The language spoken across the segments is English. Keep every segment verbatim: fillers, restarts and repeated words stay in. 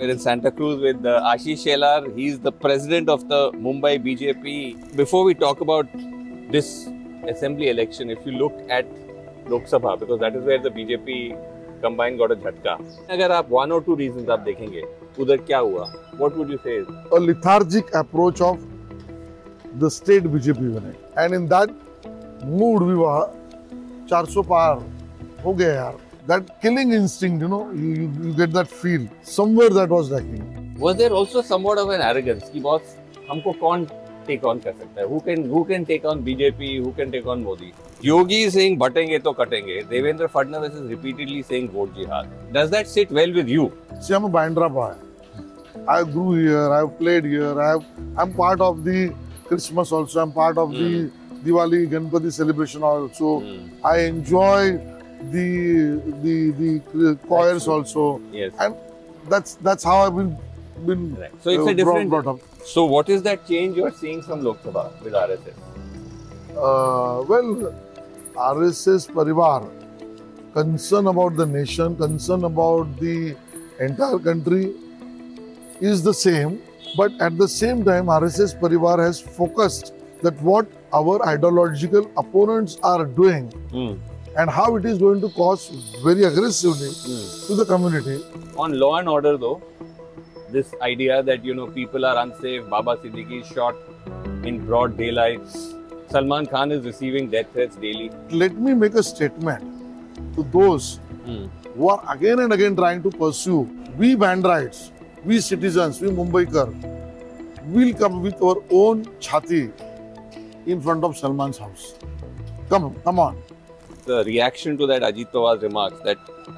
We're in Santa Cruz with uh, Ashish Shelar. He's the president of the Mumbai B J P. Before we talk about this assembly election, if you look at Lok Sabha, because that is where the B J P combined got a jhatka. Agar aap one or two reasons aap dekhenge, udhar kya hua? What would you say? A lethargic approach of the state B J P unit, and in that mood we were four hundred par ho gaya yaar. That killing instinct, you know, you, you, you get that feel. Somewhere that was lacking. Was there also somewhat of an arrogance? Ki boss, humko kaun take on kar sakta hai? Who can who can take on B J P? Who can take on Modi? Yogi is saying, "Bhatenge to katenge." Devendra Fadnavis is repeatedly saying, "Vote jihad." Does that sit well with you? See, I'm a Bandra boy. I grew here. I've played here. I've, I'm part of the Christmas also. I'm part of mm. the Diwali, Ganpati celebration also. Mm. I enjoy the the the choirs also, yes, and that's that's how I've been been right. So it's uh, a different brought up. So what is that change you're seeing from Lok Sabha with R S S? Uh, well, R S S Parivar, concern about the nation, concern about the entire country is the same, but at the same time R S S Parivar has focused that what our ideological opponents are doing. Mm. And how it is going to cost very aggressively mm. to the community. On law and order, though, this idea that, you know, people are unsafe, Baba Siddique is shot in broad daylight, Salman Khan is receiving death threats daily. Let me make a statement to those mm. who are again and again trying to pursue. We Bandrites, we citizens, we Mumbaikar, will come with our own chhati in front of Salman's house. Come, come on. The reaction to that Ajit Pawar's remarks that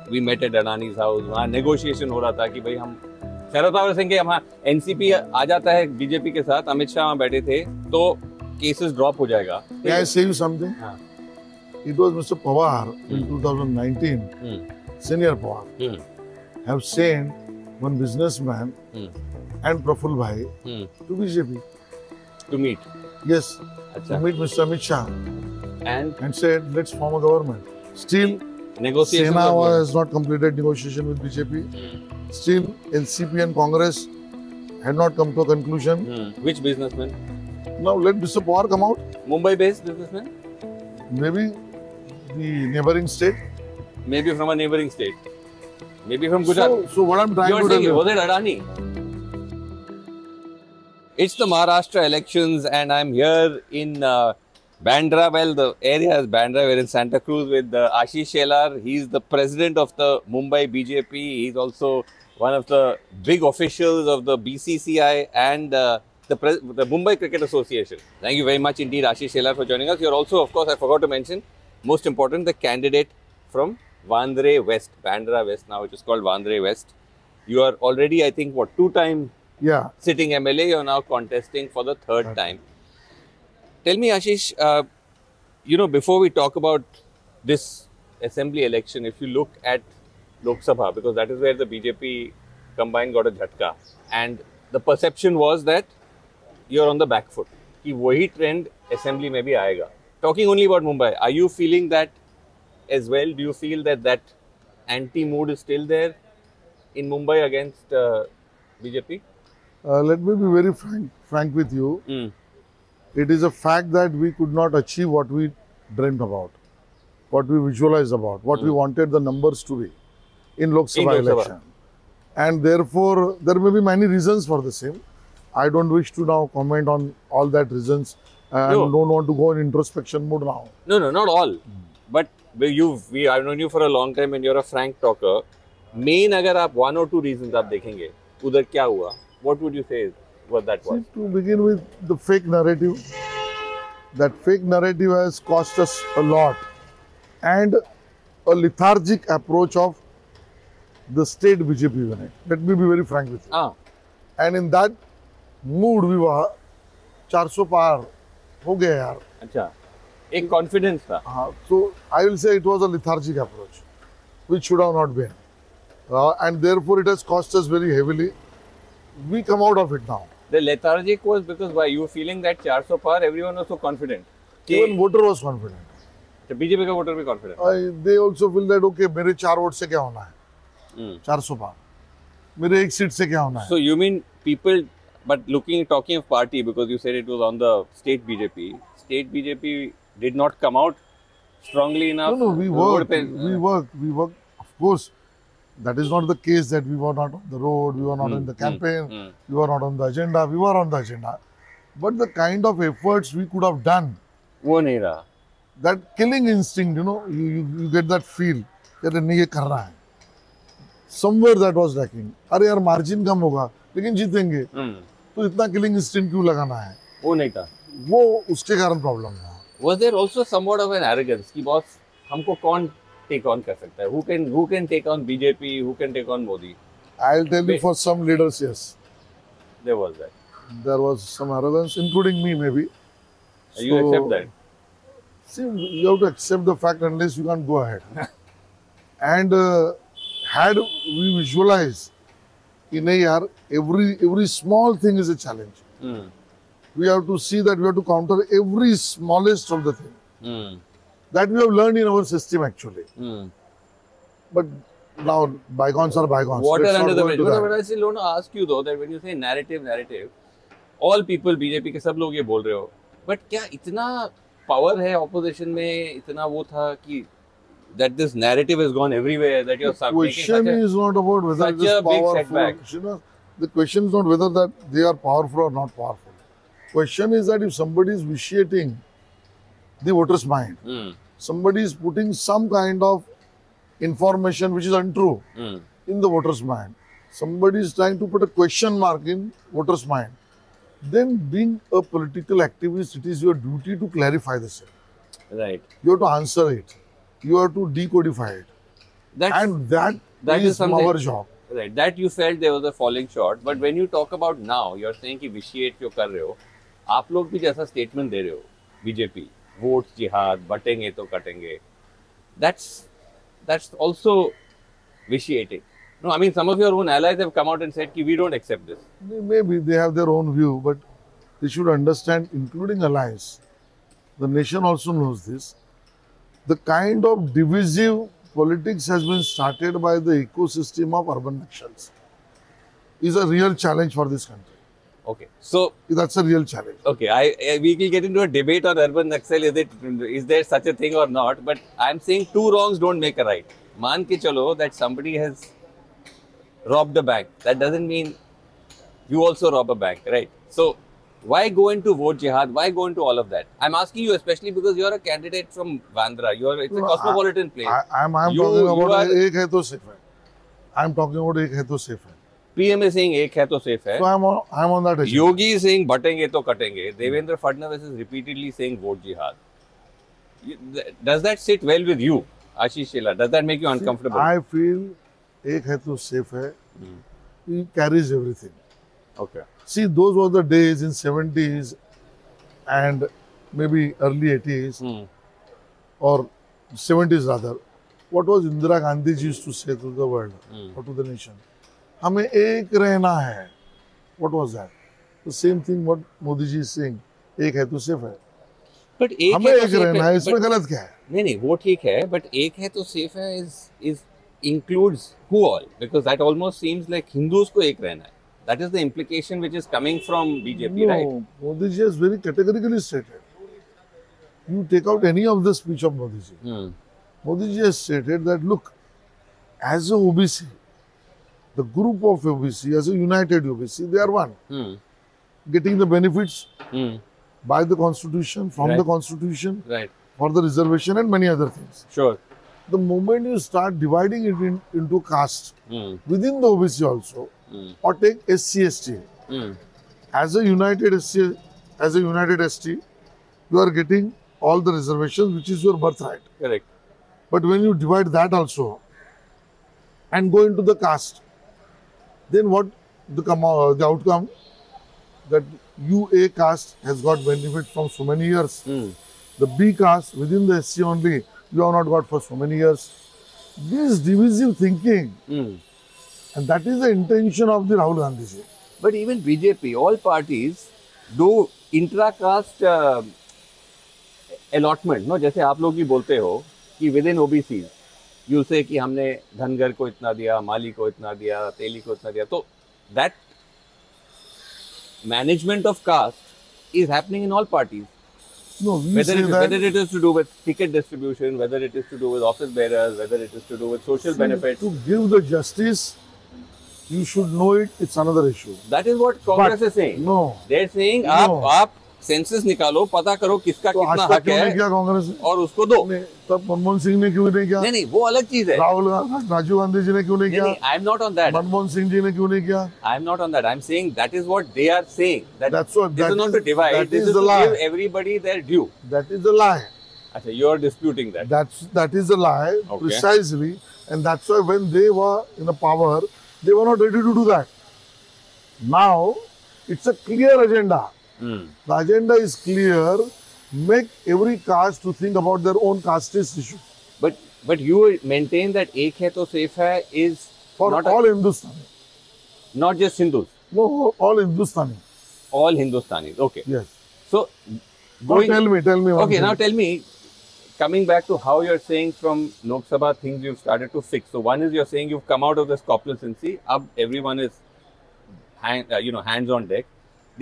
we met at Adani's house, वहाँ negotiation हो रहा था कि भाई हम शरद पवार सिंह के यहाँ N C P आ जाता है B J P के साथ, अमित शाह वहाँ बैठे थे तो cases drop हो जाएगा. Can I say you something? हाँ. It was Mister Pawar hmm. in twenty nineteen, hmm. Senior Pawar, hmm. have sent one businessman hmm. and Praful Bhai hmm. to B J P to meet. Yes, Achha. to meet Mister Amit Shah. And, and said, let's form a government. Still, negotiation Sena has not completed negotiation with B J P. Mm. Still, N C P and Congress had not come to a conclusion. Mm. Which businessman? Now, let Mister Pawar come out. Mumbai-based businessman? Maybe the neighbouring state. Maybe from a neighbouring state. Maybe from Gujarat. So, so what I'm trying You're to tell you. Was it Adani? It's the Maharashtra elections and I'm here in... Uh, Bandra, well, the area is Bandra. We're in Santa Cruz with uh, Ashish Shelar. He's the president of the Mumbai B J P. He's also one of the big officials of the B C C I and uh, the, the Mumbai Cricket Association. Thank you very much indeed, Ashish Shelar, for joining us. You're also, of course, I forgot to mention, most important, the candidate from Bandra West, Bandra West now, which is called Bandra West. You are already, I think, what, two-time yeah. sitting M L A. You're now contesting for the third right. time. Tell me, Ashish, uh, you know, before we talk about this assembly election, if you look at Lok Sabha, because that is where the B J P combined got a jhatka, and the perception was that you're on the back foot, ki wahi trend assembly mein bhi aayega. Talking only about Mumbai, are you feeling that as well? Do you feel that that anti-mood is still there in Mumbai against uh, B J P? Uh, let me be very frank, frank with you. Mm. It is a fact that we could not achieve what we dreamt about, what we visualized about, what mm. we wanted the numbers to be in Lok Sabha in Lok election. Sabha. And therefore, there may be many reasons for the same. I don't wish to now comment on all that reasons and no. don't want to go in introspection mode now. No, no, not all. Mm. But you've, we, I've known you for a long time and you're a frank talker. Main agar aap one or two reasons aap dekhenge, udhar kya hua? What would you say? What that was. See, to begin with, the fake narrative, that fake narrative has cost us a lot, and a lethargic approach of the state B J P unit. Let me be very frank with you. Ah. And in that mood, we were four hundred par ho gaya yaar. Achha. Ek confidence tha. Uh, so I will say it was a lethargic approach, which should have not been, uh, and therefore it has cost us very heavily. We come out of it now. The lethargic was because why? You were feeling that four hundred par, everyone was so confident. Even voter was confident. The B J P ka voter was confident. Uh, they also feel that, okay, mere four votes se kya hona hai? Mm. four hundred par. मेरे एक seat से क्या होना है? So you mean people, but looking talking of party because you said it was on the state B J P. State B J P did not come out strongly enough. No, no, we worked. We worked. We worked. Of course, that is not the case that we were not on the road, we were not mm, in the campaign, mm, mm. we were not on the agenda. We were on the agenda, but the kind of efforts we could have done. वो नहीं रहा. That killing instinct, you know, you you, you get that feel that नहीं ये करना है. Somewhere that was lacking. अरे यार margin कम होगा, लेकिन जीतेंगे. Mm. तो इतना killing instinct क्यों लगाना है? वो नहीं था. वो उसके कारण प्रॉब्लम है. Was there also somewhat of an arrogance कि boss हमको कौन take on कर सकता है? Who can who can take on B J P? Who can take on Modi? I'll tell you, for some leaders, yes. There was that. There was some arrogance, including me, maybe. So, you accept that? See, you have to accept the fact unless you can't go ahead. And uh, had we visualized, in a year, every every small thing is a challenge. Mm. We have to see that we have to counter every smallest of the thing. Mm. That we have learned in our system actually. Mm. But now bygones are bygones. Water under the bridge. But I still want to ask you though that when you say narrative, narrative, all people B J P के सब लोग ये बोल रहे हो. But क्या इतना power है opposition में, इतना वो था कि that this narrative has gone everywhere that you're making such a, not about whether such a big setback. You know, the question is not whether that they are powerful or not powerful. Question is that if somebody is vitiating the voter's mind, mm. somebody is putting some kind of information which is untrue mm. in the voter's mind, somebody is trying to put a question mark in voter's mind, then being a political activist, it is your duty to clarify the same. Right. You have to answer it. You have to decodify it. That's, and that, that is, is our job. Right. That you felt there was a falling short. But when you talk about now, you are saying कि vitiate क्यों कर रहे हो? आप लोग भी जैसा statement दे रहे हो, B J P, votes jihad, बटेंगे तो कटेंगे. That's that's also vitiating. No, I mean some of your own allies have come out and said कि we don't accept this. Maybe they have their own view, but they should understand, including allies, the nation also knows this. The kind of divisive politics has been started by the ecosystem of urban nations is a real challenge for this country. Okay, so that's a real challenge. Okay, I, I we will get into a debate on urban Naxal. Is it is there such a thing or not? But I am saying two wrongs don't make a right. मान के चलो that somebody has robbed a bank. That doesn't mean you also rob a bank, right? So why go into vote jihad? Why go into all of that? I'm asking you especially because you are a candidate from Bandra. You are it's no, a cosmopolitan I, place. I am I'm talking about ek hai to safe hai. I am talking about ek hai to safe hai. P M is saying ek hai to safe hai. So I am on, I am on that issue. Yogi is saying batenge to katenge. Devendra Fadnavis is repeatedly saying vote jihad. Does that sit well with you, Ashish Shelar? Does that make you uncomfortable? See, I feel ek hai to safe hai. Hmm. He carries everything. Okay. See, those were the days in seventies and maybe early eighties mm. or seventies rather. What was Indira Gandhi used to say to the world mm. or to the nation? हमें एक रहना है. What was that? The same thing what Modi ji is saying. एक है तो safe है. But एक हमें एक रहना है. इसमें गलत क्या है? नहीं नहीं वो ठीक है. But एक है तो सेफ है is is includes who all? Because that almost seems like Hindus को एक रहना है. That is the implication which is coming from B J P, no, right? Modi ji has very categorically stated. You take out any of the speech of Modi ji. Hmm. Modi ji has stated that look, as a O B C, the group of O B C, as a united O B C, they are one. Hmm. Getting the benefits hmm. by the constitution, from right. the constitution, right. for the reservation and many other things. Sure. The moment you start dividing it in, into caste, hmm. within the O B C also, Mm. or take S C S T mm. as a united S C, as a united S T, you are getting all the reservations which is your birthright. Correct. But when you divide that also and go into the caste, then what the come uh, the outcome that U A caste has got benefit from so many years. Mm. The B caste within the S C only you have not got for so many years. This divisive thinking. Mm. And that is the intention of the Rahul Gandhi ji. But even B J P, all parties do intra-caste uh, allotment. No, जैसे आप लोग भी बोलते हो कि within O B Cs, you say कि हमने धनगर को इतना दिया, माली को इतना दिया, तेली को इतना दिया. तो that management of caste is happening in all parties. No, whether, it, whether it is to do with ticket distribution, whether it is to do with office bearers, whether it is to do with social See, benefits. To give the justice, you should know it. It's another issue. That is what Congress but is saying. No, they're saying, "आप no. आप census निकालो, पता करो किसका तो कितना हक है और उसको दो." तब मनमोहन सिंह ने क्यों नहीं किया? नहीं नहीं, वो अलग चीज है. राहुल गांधी, राजीव गांधी जी ने क्यों नहीं किया? नहीं, I am not on that. Manmohan Singh ji ने क्यों नहीं किया? I am not on that. I am saying that is what they are saying. That That's what. This that is not to divide. This is, is to give everybody their due. That is a lie. अच्छा, you are disputing that. That's that is a lie. Okay. Precisely, and that's why when they were in the power, they were not ready to do that. Now, it's a clear agenda. Mm. The agenda is clear. Make every caste to think about their own casteist issue. But but you maintain that "Ek hai to safe hai" is for not all a, Hindustani, not just Hindus. No, all Hindustani. All Hindustanis. Okay. Yes. So, going, now tell me, tell me. Okay, thing. Now tell me. Coming back to how you're saying from Lok Sabha things you've started to fix. So one is you're saying you've come out of this complacency. Ab everyone is, hand, uh, you know, hands on deck.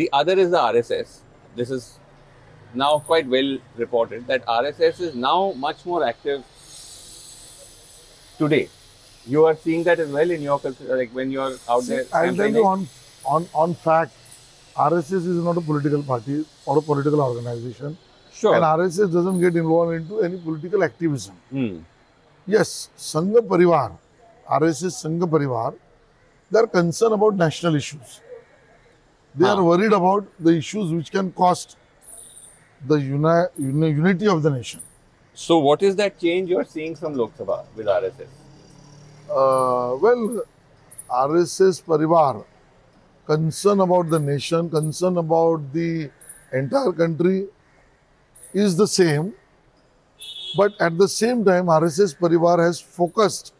The other is the R S S. This is now quite well reported that R S S is now much more active today. You are seeing that as well in your culture, like when you are out See, there. I'll tell you on on on fact, R S S is not a political party or a political organization. Sure. And R S S doesn't get involved into any political activism. Mm. Yes, Sangh Parivar, R S S Sangh Parivar, they are concerned about national issues. They ah. are worried about the issues which can cost the uni uni unity of the nation. So, what is that change you are seeing from Lok Sabha with R S S? Uh, well, R S S Parivar, concern about the nation, concern about the entire country is the same. But at the same time, R S S Parivar has focused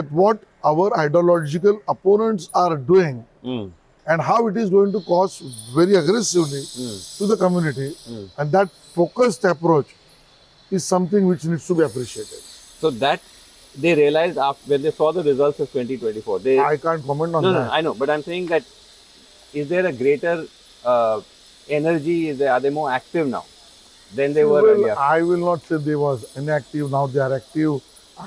that what our ideological opponents are doing mm. and how it is going to cost very aggressively mm. to the community. Mm. And that focused approach is something which needs to be appreciated. So that they realized after, when they saw the results of twenty twenty-four. They, I can't comment on no, that. No, I know, but I'm saying that is there a greater uh, energy, is there, are they more active now than they well, were earlier? I will not say they were inactive, now they are active.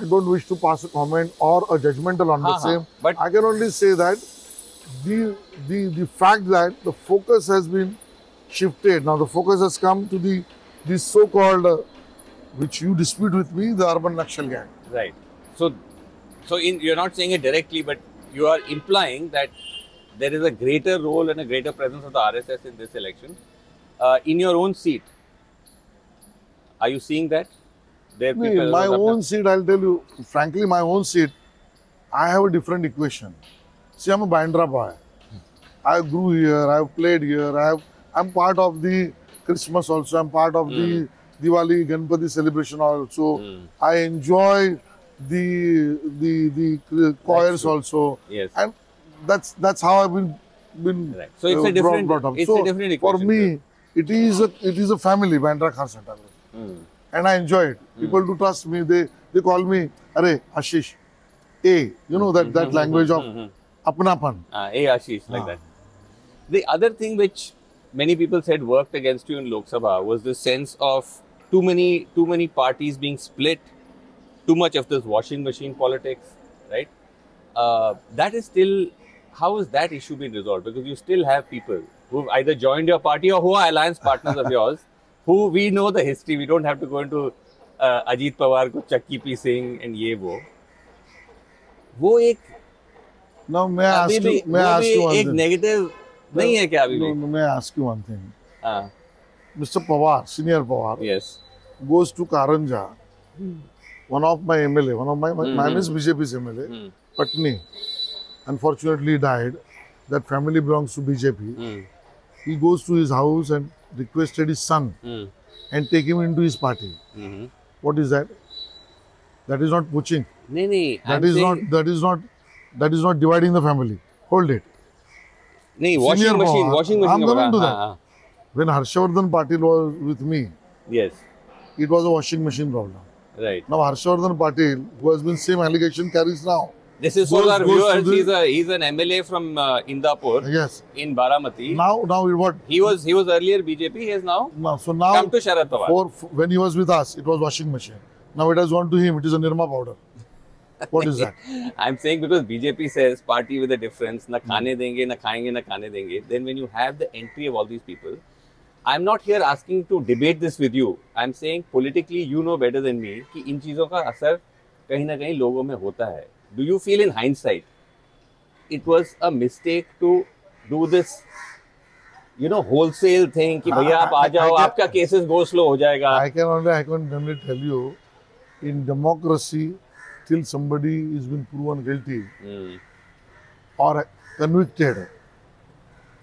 I don't wish to pass a comment or a judgmental on ha, the same. Ha, but I can only say that The, the the fact that the focus has been shifted. Now the focus has come to the the so-called, uh, which you dispute with me, the urban Naxal gang. Right. So, so in, you're not saying it directly, but you are implying that there is a greater role and a greater presence of the R S S in this election. Uh, in your own seat, are you seeing that? There no, people my own seat, I'll tell you, frankly, my own seat, I have a different equation. See, I'm a Bandra boy. I grew here. I've played here. I've, I'm part of the Christmas also. I'm part of mm. the Diwali, Ganpati celebration also. Mm. I enjoy the the the choirs also. Yes. And that's that's how I've been been right. So it's uh, a different. Brought up. It's so a different equation. For me, it is a, it is a family, Bandra Khar Santa Cruz, mm. and I enjoy it. Mm. People do trust me. They they call me, "Arey Ashish, A." You know that that language of Apnapan. Ah, hey, Ashish, like ah. that. The other thing which many people said worked against you in Lok Sabha was the sense of too many, too many parties being split, too much of this washing machine politics, right? Uh, that is still, how is that issue being resolved? Because you still have people who've either joined your party or who are alliance partners of yours, who we know the history. We don't have to go into uh, Ajit Pawar, Chakki P Singh and ye wo. Wo ek Now, may I ask you, may I ask you one thing? Negative नहीं है क्या अभी भी? No, may I ask you one thing? Ah. Mister Pawar, senior Pawar, yes, goes to Karanja, hmm. one of my M L A, one of my mm-hmm. my Miss B J P's M L A, hmm. Patni, unfortunately died. That family belongs to B J P. Hmm. He goes to his house and requested his son hmm. and take him into his party. Mm-hmm. What is that? That is not poaching. No, no. That is not. That is not. That is not dividing the family. Hold it. No, washing Senior machine, Pawar, washing machine. I'm going to that. Haan. When Harshwardhan Patil was with me, yes, it was a washing machine problem. Right. Now Harshwardhan Patil, who has been same allegation carries now. This is for our viewers. He's a he's an M L A from uh, Indapur. Yes. In Bara Mati. Now now what? He was he was earlier B J P. He is now. Now so now come to Sharad Pawar. For, for, when he was with us, it was washing machine. Now it has gone to him. It is a Nirma powder. What is that? I'm saying because B J P says party with a difference. Na khane denge, na khayenge, na khane denge. Then when you have the entry of all these people, I'm not here asking to debate this with you. I'm saying politically you know better than me कि इन चीजों का असर कहीं ना कहीं लोगों में होता है. Do you feel in hindsight it was a mistake to do this, you know, wholesale thing कि भैया आप आ जाओ, आपका cases go slow हो जाएगा. I can only I can only tell you in democracy till somebody is been proven guilty hmm. or convicted,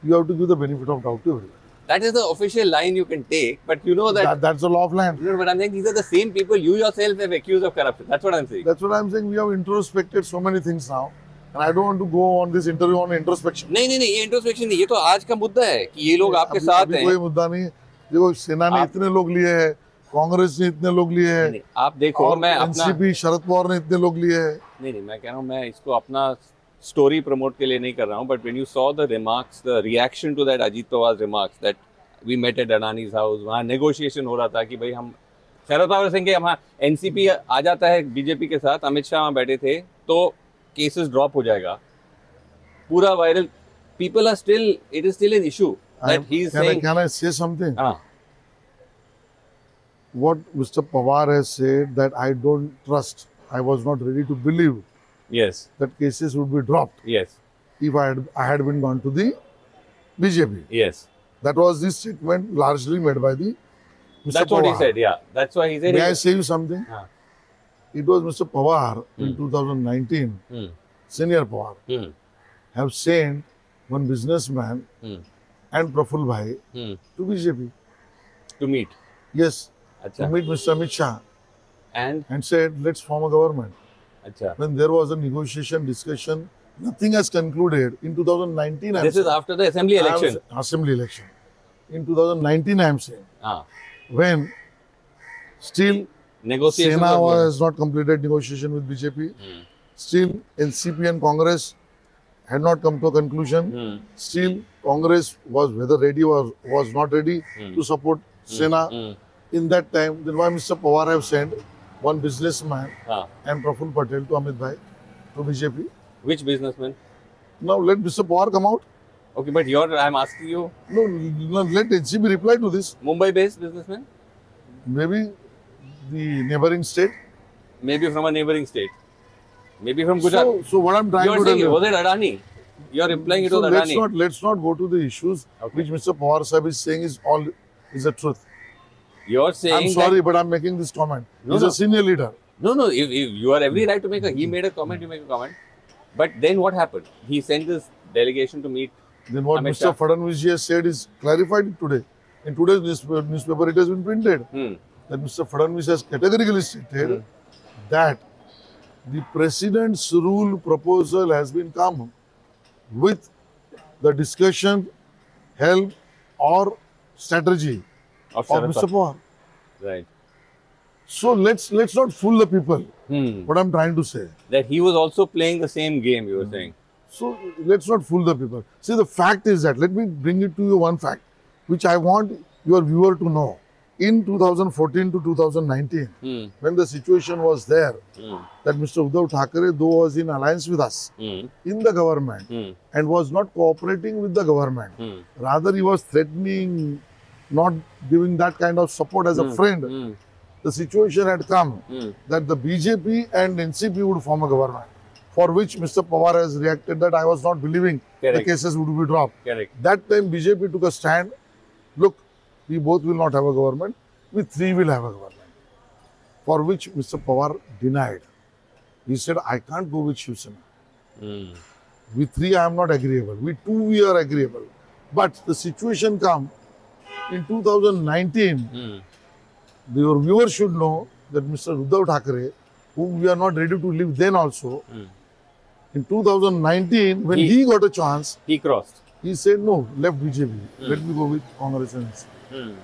you have to give the benefit of doubt to everyone. That is the official line you can take, but you know that, that that's the law of land. You know, but I'm saying these are the same people you yourself have accused of corruption. That's what I'm saying. That's what I'm saying. We have introspected so many things now, and I don't want to go on this interview on introspection. नहीं नहीं नहीं ये introspection नहीं, ये तो आज का मुद्दा है कि ये लोग आपके साथ हैं. कोई मुद्दा नहीं. देखो सेना ने इतने लोग लिए हैं, कांग्रेस ने इतने लोग लिए हैं. आप देखो मैं अपना एनसीपी शरद पवार ने इतने लोग लिए हैं. नहीं नहीं मैं कह रहा हूँ मैं इसको अपना story promote के लिए नहीं कर रहा हूँ, but when you saw the remarks, the reaction to that Ajit Pawar's remarks that we met at Adani's house, वहाँ negotiation हो रहा था कि भाई हम शरद पवार सिंह के यहाँ N C P आ जाता है B J P के साथ, अमित शाह वहाँ बैठे थे तो cases drop हो जाएगा, पूरा viral. People are still, it is still an issue that he is saying. Can I say something? हाँ. What Mister Pawar has said that I don't trust, I was not ready to believe. Yes, that cases would be dropped. Yes, if I had I had been gone to the B J P. Yes, that was the statement largely made by the. Mister That's Pawar. What he said. Yeah, that's why he said. May he I say you something? Uh. It was Mister Pawar hmm. in twenty nineteen. Hmm. Senior Pawar hmm. have sent one businessman hmm. and Praful Bhai hmm. to B J P to meet. Yes, Achha. To meet Mister Amit Shah and and said let's form a government. When there was a negotiation discussion, nothing has concluded in twenty nineteen. This is after the assembly election. Assembly election in twenty nineteen. I am saying. Ah. When still negotiation Sena has not completed negotiation with B J P. Hmm. Still N C P and Congress had not come to a conclusion. Hmm. Still Congress was whether ready or was not ready hmm. to support hmm. Sena hmm. in that time. Then why Mister Pawar have sent one businessman ah. and Praful Patel to Amit Bhai to B J P. Which businessman? Now let Mister Pawar come out. Okay, but you're, I'm asking you. No, no, let N C P reply to this. Mumbai-based businessman? Maybe the neighbouring state. Maybe from a neighbouring state. Maybe from Gujarat. So, so what I'm trying you're to saying, tell you. Was it Adani? You're implying it so was let's Adani. Not, let's not go to the issues okay. which Mister Pawar sahib is saying is all is the truth. You're saying I'm sorry, but I'm making this comment. No, He's no. a senior leader. No, no. If, if you are every right to make a, he made a comment. You make a comment. But then what happened? He sent this delegation to meet. Then what Amit Mister Fadnavis has said is clarified today. In today's newspaper, newspaper it has been printed hmm. that Mister Fadnavis has categorically stated hmm. that the president's rule proposal has been come with the discussion, help, or strategy. Of, of Mister Pawar. Right. So let's let's not fool the people. Hmm. What I'm trying to say. That he was also playing the same game, you were hmm. saying. So let's not fool the people. See, the fact is that, let me bring it to you one fact, which I want your viewer to know. In twenty fourteen to twenty nineteen, hmm. when the situation was there, hmm. that Mister Uddhav Thackeray, though was in alliance with us, hmm. in the government, hmm. and was not cooperating with the government. Hmm. Rather, he was threatening, not giving that kind of support as mm, a friend, mm. the situation had come mm. that the B J P and N C P would form a government, for which Mister Pawar has reacted that I was not believing Correct. The cases would be dropped. Correct. That time B J P took a stand, look, we both will not have a government, we three will have a government, for which Mister Pawar denied. He said, I can't go with Shiv Sena. Mm. We three I am not agreeable, we two we are agreeable. But the situation come, in twenty nineteen, mm. your viewers should know that Mister Uddhav Thackeray, whom we are not ready to leave then also, mm. in twenty nineteen, when he, he got a chance, he crossed. He said, no, left B J P, mm. let me go with Congress and N C P. Mm.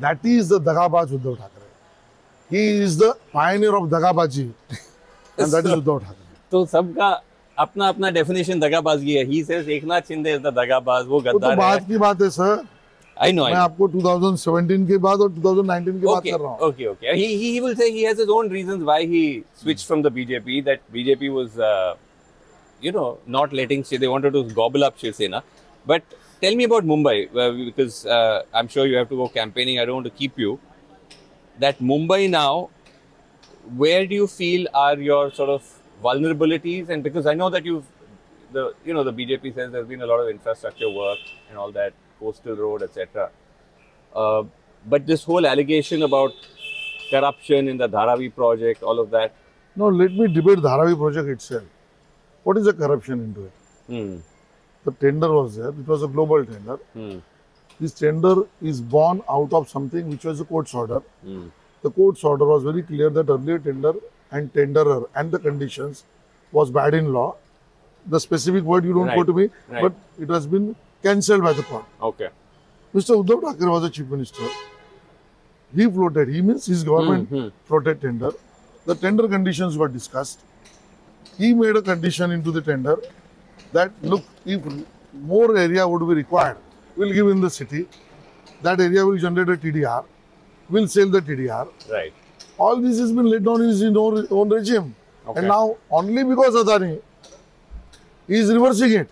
That is the dagabaz Uddhav Thackeray. He is the pioneer of dagabaji, and that is Uddhav Thackeray. So, सबका अपना अपना definition दगाबाजी है. He says Eknath Shinde is the दगाबाज, वो गद्दार है. तो बात की बात है सर. I know. मैं आपको twenty seventeen के बाद और twenty nineteen की बात कर रहा हूँ. Okay, okay. He he he will say he has his own reasons why he switched from the B J P. That B J P was, uh, you know, not letting Shiv. They wanted to gobble up Shiv Sena. But tell me about Mumbai, because uh, I'm sure you have to go campaigning. I don't want to keep you. That Mumbai now, where do you feel are your sort of vulnerabilities? And because I know that you've, the you know the B J P says there's been a lot of infrastructure work and all that, coastal road, et cetera. Uh, but this whole allegation about corruption in the Dharavi project, all of that. No, let me debate Dharavi project itself. What is the corruption into it? Hmm. The tender was there. It was a global tender. Hmm. This tender is born out of something which was a court's order. Mm. The court's order was very clear that earlier tender and tenderer and the conditions was bad in law. The specific word you don't right. go to me, right. but it has been cancelled by the court. Okay. Mister Uddhav Thackeray was the chief minister. He floated. He means his government mm-hmm. floated tender. The tender conditions were discussed. He made a condition into the tender that look, if more area would be required, we'll give in the city. That area will generate a T D R. We'll sell the T D R. Right. All this has been laid down in his own, own regime. Okay. And now, only because Adani, he is reversing it.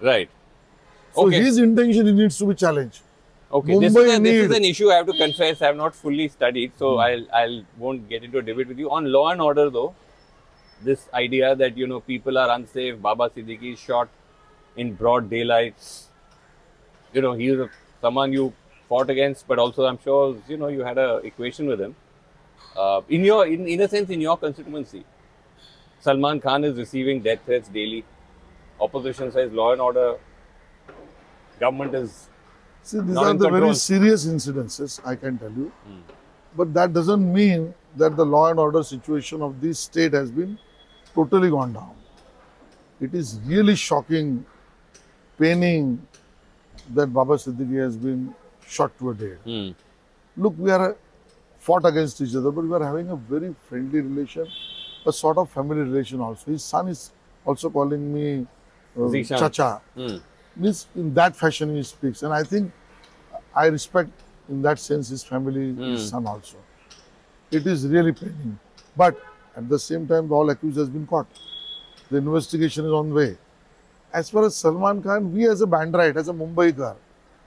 Right. So okay. his intention needs to be challenged. Okay. Mumbai this, is a, this is an issue I have to confess I have not fully studied. So hmm. I'll I'll won't get into a debate with you on law and order though. This idea that you know people are unsafe. Baba Siddique is shot in broad daylight. You know, he was someone you fought against, but also I'm sure, you know, you had a equation with him. Uh, in your, in, in a sense, in your constituency, Salman Khan is receiving death threats daily. Opposition says law and order, government is See, these are the very serious incidences, I can tell you. Hmm. But that doesn't mean that the law and order situation of this state has been totally gone down. It is really shocking, paining, that Baba Siddique has been shot to a dead. Mm. Look, we are fought against each other, but we are having a very friendly relation, a sort of family relation also. His son is also calling me uh, Chacha. Mm. Means in that fashion he speaks, and I think I respect in that sense his family, mm. his son also. It is really paining, but at the same time, all accused has been caught. The investigation is on way. As far as Salman Khan, we as a Bandrite, as a Mumbaikar,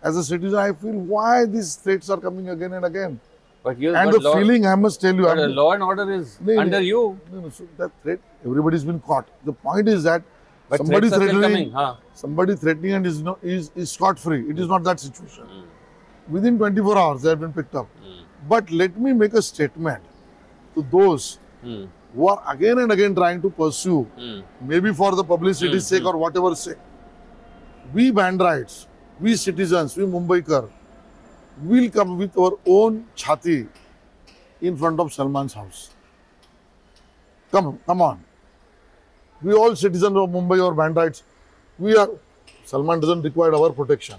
as a citizen, I feel why these threats are coming again and again. But and but the law, feeling, I must tell you. But the law and order is no, under no, you. No, no, so that threat, everybody's been caught. The point is that but somebody threatening, coming, huh? somebody threatening and is, not, is, is scot-free. It is not that situation. Mm. Within twenty-four hours, they have been picked up. Mm. But let me make a statement to those mm. who are again and again trying to pursue, mm. maybe for the publicity's mm. sake or whatever sake. We Bandrites, we citizens, we Mumbaikar, will come with our own chhati in front of Salman's house. Come, come on. We all citizens of Mumbai or Bandrites, we are, Salman doesn't require our protection.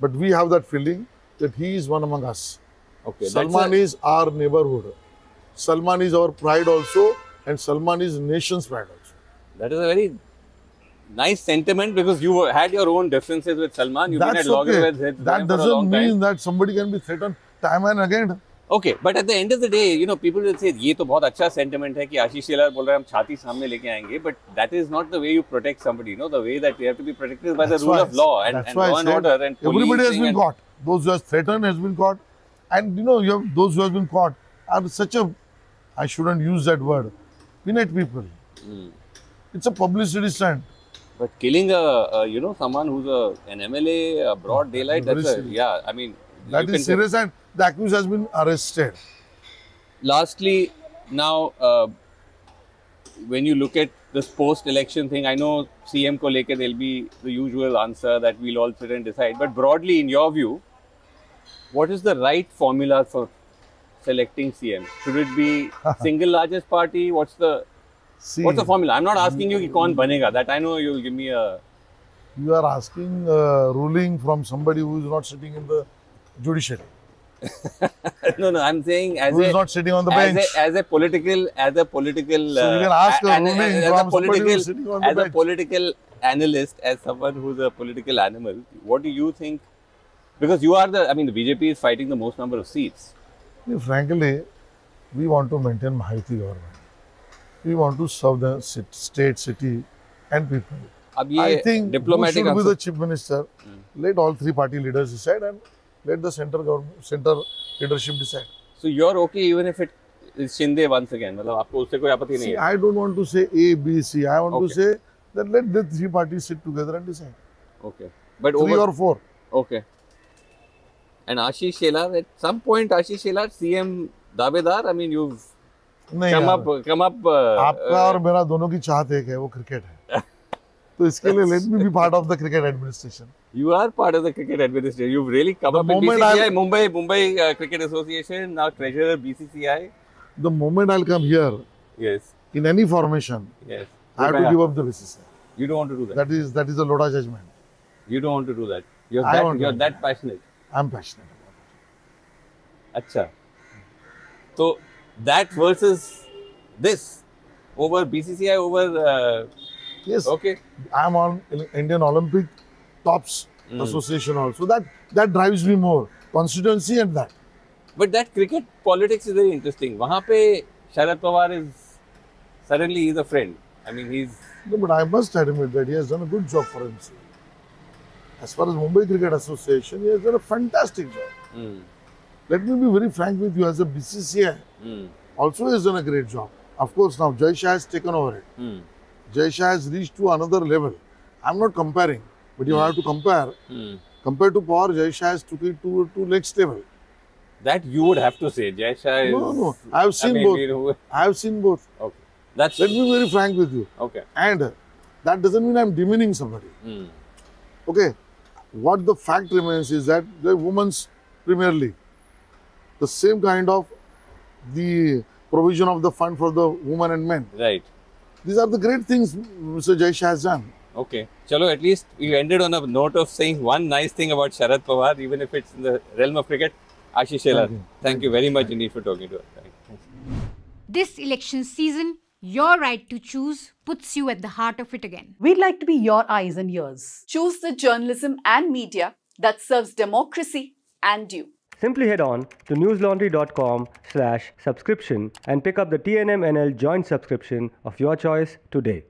But we have that feeling that he is one among us. Okay, Salman a... is our neighborhood. Salman is our pride also, and Salman is nation's pride also. That is a very nice sentiment because you had your own differences with Salman. You've That's been at okay. with him That doesn't mean time. that somebody can be threatened time and again. Okay, but at the end of the day, you know, people will say, "Ye toh bahut acha sentiment hai ki Ashish Shelar bol raha hai hum chhati samne leke aayenge." But that is not the way you protect somebody. You know, the way that we have to be protected is by That's the rule of law and, and law and order and policing. Everybody has been and... caught. Those who are threatened has been caught, and you know, you have those who have been caught. Are such a, I shouldn't use that word, peanut people. Mm. It's a publicity stunt. But killing a, a you know, someone who's a, an M L A, a broad daylight, that's, that's a, serious. yeah, I mean. That is serious and the accused has been arrested. Lastly, now, uh, when you look at this post-election thing, I know C M ko leke there'll be the usual answer that we'll all sit and decide. But broadly, in your view, what is the right formula for selecting C M? Should it be single largest party? What's the See, what's the formula? I'm not asking you ki kaun banega. That I know you give me a. You are asking a ruling from somebody who is not sitting in the judiciary. no, no. I'm saying as Who is a not sitting on the as bench. A, as a political, as a political, so you can ask uh, an, as, as a political, as bench. a political analyst, as someone who's a political animal, what do you think? Because you are the, I mean, the B J P is fighting the most number of seats. Yeah, frankly, we want to maintain Mahayuti government. We want to serve the state, city, and people. I think who should be the chief minister? Hmm. Let all three party leaders decide, and let the centre government, centre leadership decide. So you're okay even if it is Shinde once again. मतलब आपको उससे कोई आपत्ति नहीं है? I don't want to say A, B, C. I want okay. to say that let the three parties sit together and decide. Okay, but three over, or four. Okay. And Ashish Shelar, at some point, Ashish Shelar, C M Dabedar. I mean, you've नहीं come up, come up. Uh, आपका uh, और मेरा दोनों की चाहत एक है, वो क्रिकेट है. तो इसके लिए let me be part of the cricket administration. You are part of the cricket administration. You've really come the up in B C C I, Mumbai, Mumbai uh, Cricket Association, now treasurer B C C I. The moment I'll come here, yes, in any formation, yes, I have to give up the B C C I. You don't want to do that. That is that is a Loda judgment. You don't want to do that. You're that, you're that, that passionate. I'm passionate about it. Achha. So that versus this over B C C I over. Uh, Yes. Okay. I am on Indian Olympic Tops mm. Association also. That that drives me more. Constituency and that. But that cricket politics is very interesting. Wahan pe Sharad Pawar is suddenly he's a friend. I mean he's. No, but I must admit that he has done a good job for himself. As far as Mumbai Cricket Association, he has done a fantastic job. Mm. Let me be very frank with you. As a B C C I, mm. also he has done a great job. Of course, now Jai Shah has taken over it. Mm. Jai Shah has reached to another level. I'm not comparing, but you mm. have to compare. Mm. Compared to Pawar, Jai Shah has took it to, to next level. That you would have to say. Jai Shah is... No, no. I have seen I mean, both. I have seen both. Okay. That's... Let me be very frank with you. Okay. And that doesn't mean I'm demeaning somebody. Mm. Okay. What the fact remains is that the Women's Premier League, the same kind of the provision of the fund for the women and men. Right. These are the great things Mister Jai Shah has done. Okay. Chalo, at least you ended on a note of saying one nice thing about Sharad Pawar, even if it's in the realm of cricket. Ashish Shelar, thank you, thank thank you very much indeed for talking to us. Thank you. This election season, your right to choose puts you at the heart of it again. We'd like to be your eyes and ears. Choose the journalism and media that serves democracy and you. Simply head on to newslaundry.com slash subscription and pick up the T N M N L joint subscription of your choice today.